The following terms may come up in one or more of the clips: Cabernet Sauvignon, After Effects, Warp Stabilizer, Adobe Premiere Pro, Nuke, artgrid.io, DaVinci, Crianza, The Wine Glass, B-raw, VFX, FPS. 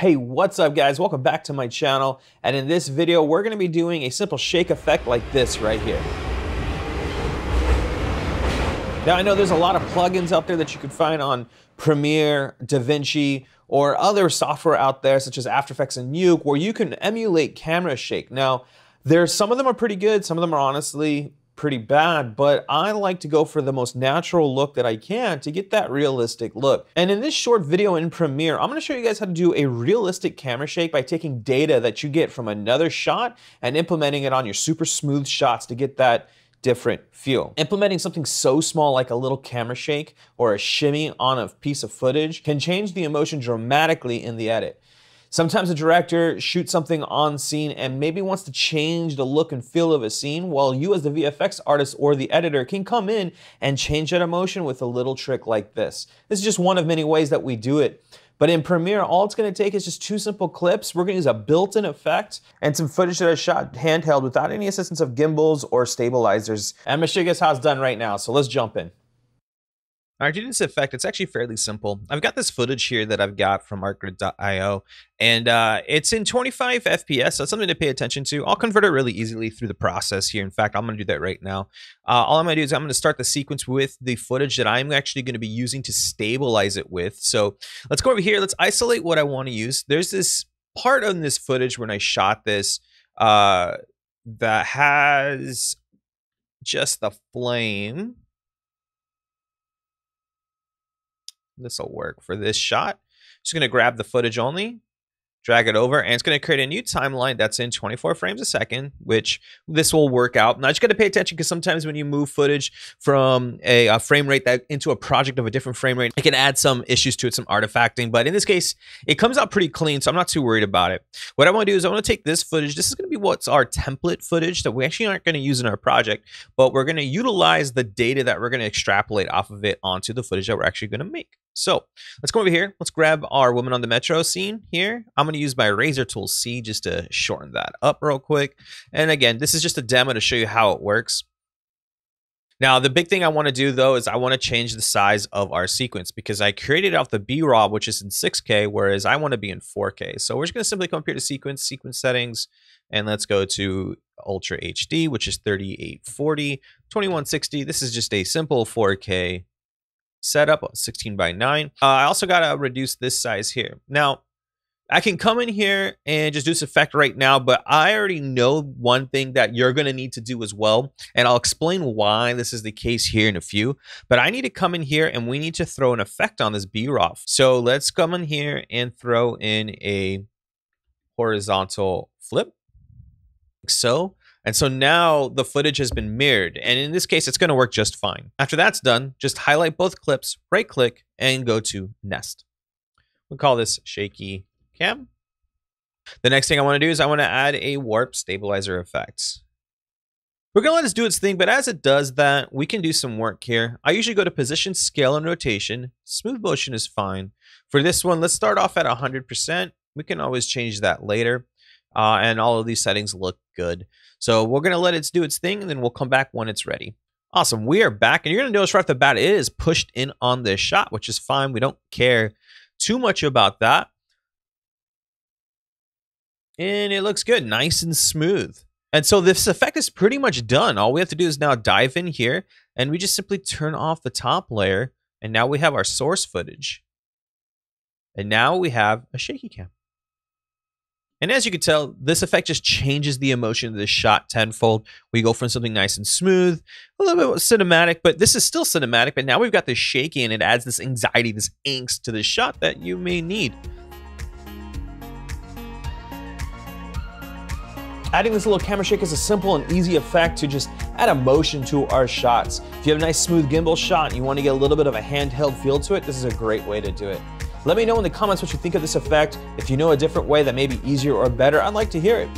Hey, what's up guys? Welcome back to my channel. And in this video, we're gonna be doing a simple shake effect like this right here. Now I know there's a lot of plugins out there that you can find on Premiere, DaVinci, or other software out there such as After Effects and Nuke, where you can emulate camera shake. Now, some of them are pretty good, some of them are honestly pretty bad, but I like to go for the most natural look that I can to get that realistic look. And in this short video in Premiere, I'm gonna show you guys how to do a realistic camera shake by taking data that you get from another shot and implementing it on your super smooth shots to get that different feel. Implementing something so small like a little camera shake or a shimmy on a piece of footage can change the emotion dramatically in the edit. Sometimes a director shoots something on scene and maybe wants to change the look and feel of a scene, while you as the VFX artist or the editor can come in and change that emotion with a little trick like this. This is just one of many ways that we do it. But in Premiere, all it's gonna take is just two simple clips. We're gonna use a built-in effect and some footage that I shot handheld without any assistance of gimbals or stabilizers. And I'm gonna show you guys how it's done right now, so let's jump in. All right, to do this effect, it's actually fairly simple. I've got this footage here that I've got from artgrid.io, and it's in 25 FPS, so it's something to pay attention to. I'll convert it really easily through the process here. In fact, I'm gonna do that right now. All I'm gonna do is I'm gonna start the sequence with the footage that I'm actually gonna be using to stabilize it with. So let's go over here, let's isolate what I wanna use. There's this part on this footage when I shot this that has just the flame. This will work for this shot. Just gonna grab the footage only, drag it over, and it's gonna create a new timeline that's in 24 frames a second, which this will work out. Now, I just gotta pay attention because sometimes when you move footage from a frame rate into a project of a different frame rate, it can add some issues to it, some artifacting, but in this case, it comes out pretty clean, so I'm not too worried about it. What I wanna do is I wanna take this footage. This is gonna be what's our template footage that we actually aren't gonna use in our project, but we're gonna utilize the data that we're gonna extrapolate off of it onto the footage that we're actually gonna make. So let's go over here. Let's grab our woman on the metro scene here. I'm going to use my razor tool C just to shorten that up real quick. And again, this is just a demo to show you how it works. Now, the big thing I want to do though is I want to change the size of our sequence because I created off the B-raw, which is in 6K, whereas I want to be in 4K. So we're just going to simply come up here to sequence settings, and let's go to Ultra HD, which is 3840, 2160. This is just a simple 4K setup, 16:9. I also gotta reduce this size here. Now, I can come in here and just do this effect right now, but I already know one thing that you're gonna need to do as well, and I'll explain why this is the case here in a few, but I need to come in here and we need to throw an effect on this B-raw. So let's come in here and throw in a horizontal flip, like so. And so now the footage has been mirrored, and in this case, it's gonna work just fine. After that's done, just highlight both clips, right click, and go to nest. We'll call this shaky cam. The next thing I wanna do is I wanna add a warp stabilizer effect. We're gonna let this do its thing, but as it does that, we can do some work here. I usually go to position, scale, and rotation. Smooth motion is fine. For this one, let's start off at 100%. We can always change that later. And all of these settings look good. So we're gonna let it do its thing, and then we'll come back when it's ready. Awesome, we are back, and you're gonna notice right off the bat, it is pushed in on this shot, which is fine. We don't care too much about that. And it looks good, nice and smooth. And so this effect is pretty much done. All we have to do is now dive in here, and we just simply turn off the top layer, and now we have our source footage. And now we have a shaky cam. And as you can tell, this effect just changes the emotion of this shot tenfold. We go from something nice and smooth, a little bit cinematic, but this is still cinematic, but now we've got this shaky, and it adds this anxiety, this angst to the shot that you may need. Adding this little camera shake is a simple and easy effect to just add emotion to our shots. If you have a nice smooth gimbal shot and you want to get a little bit of a handheld feel to it, this is a great way to do it. Let me know in the comments what you think of this effect. If you know a different way that may be easier or better, I'd like to hear it.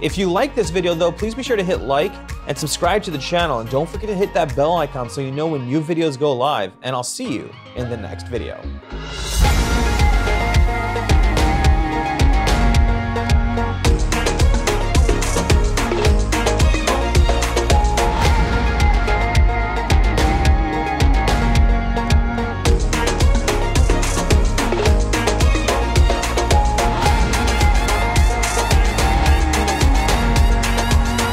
If you like this video though, please be sure to hit like and subscribe to the channel, and don't forget to hit that bell icon so you know when new videos go live, and I'll see you in the next video.